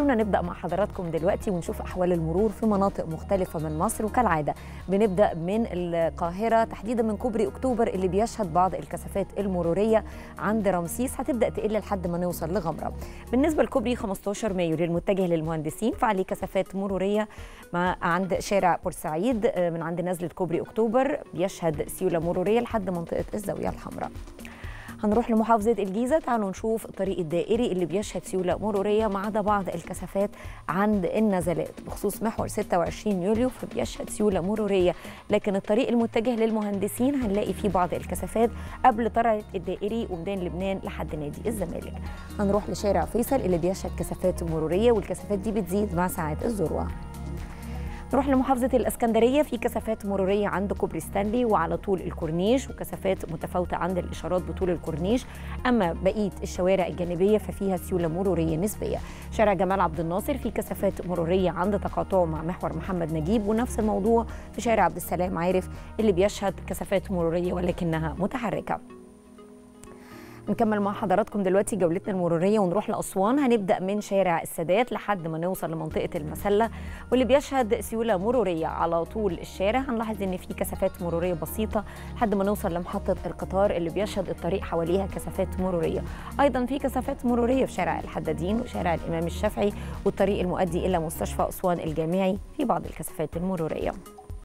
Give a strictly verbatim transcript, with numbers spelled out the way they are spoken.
خلونا نبدأ مع حضراتكم دلوقتي ونشوف أحوال المرور في مناطق مختلفة من مصر، وكالعادة بنبدأ من القاهرة تحديدا من كوبري أكتوبر اللي بيشهد بعض الكثافات المرورية عند رمسيس، هتبدأ تقل لحد ما نوصل لغمرة. بالنسبة لكوبري خمستاشر مايو للمتجه للمهندسين فعليه كثافات مرورية مع عند شارع بورسعيد من عند نزلة كوبري أكتوبر، بيشهد سيولة مرورية لحد منطقة الزاوية الحمراء. هنروح لمحافظة الجيزة، تعالوا نشوف الطريق الدائري اللي بيشهد سيولة مرورية ما عدا بعض الكثافات عند النزلات، بخصوص محور ستة وعشرين يوليو فبيشهد سيولة مرورية، لكن الطريق المتجه للمهندسين هنلاقي فيه بعض الكثافات قبل طرعة الدائري وميدان لبنان لحد نادي الزمالك. هنروح لشارع فيصل اللي بيشهد كثافات مرورية والكثافات دي بتزيد مع ساعات الذروة. نروح لمحافظة الإسكندرية، في كثافات مرورية عند كوبري ستانلي وعلى طول الكورنيش، وكثافات متفاوتة عند الإشارات بطول الكورنيش، أما بقية الشوارع الجانبية ففيها سيولة مرورية نسبية. شارع جمال عبد الناصر في كثافات مرورية عند تقاطعه مع محور محمد نجيب، ونفس الموضوع في شارع عبد السلام عارف اللي بيشهد كثافات مرورية ولكنها متحركة. نكمل مع حضراتكم دلوقتي جولتنا المروريه ونروح لاسوان، هنبدا من شارع السادات لحد ما نوصل لمنطقه المسله واللي بيشهد سيوله مروريه على طول الشارع. هنلاحظ ان في كثافات مروريه بسيطه لحد ما نوصل لمحطه القطار اللي بيشهد الطريق حواليها كثافات مروريه. ايضا في كثافات مروريه في شارع الحدادين وشارع الامام الشافعي والطريق المؤدي الى مستشفى اسوان الجامعي في بعض الكثافات المروريه.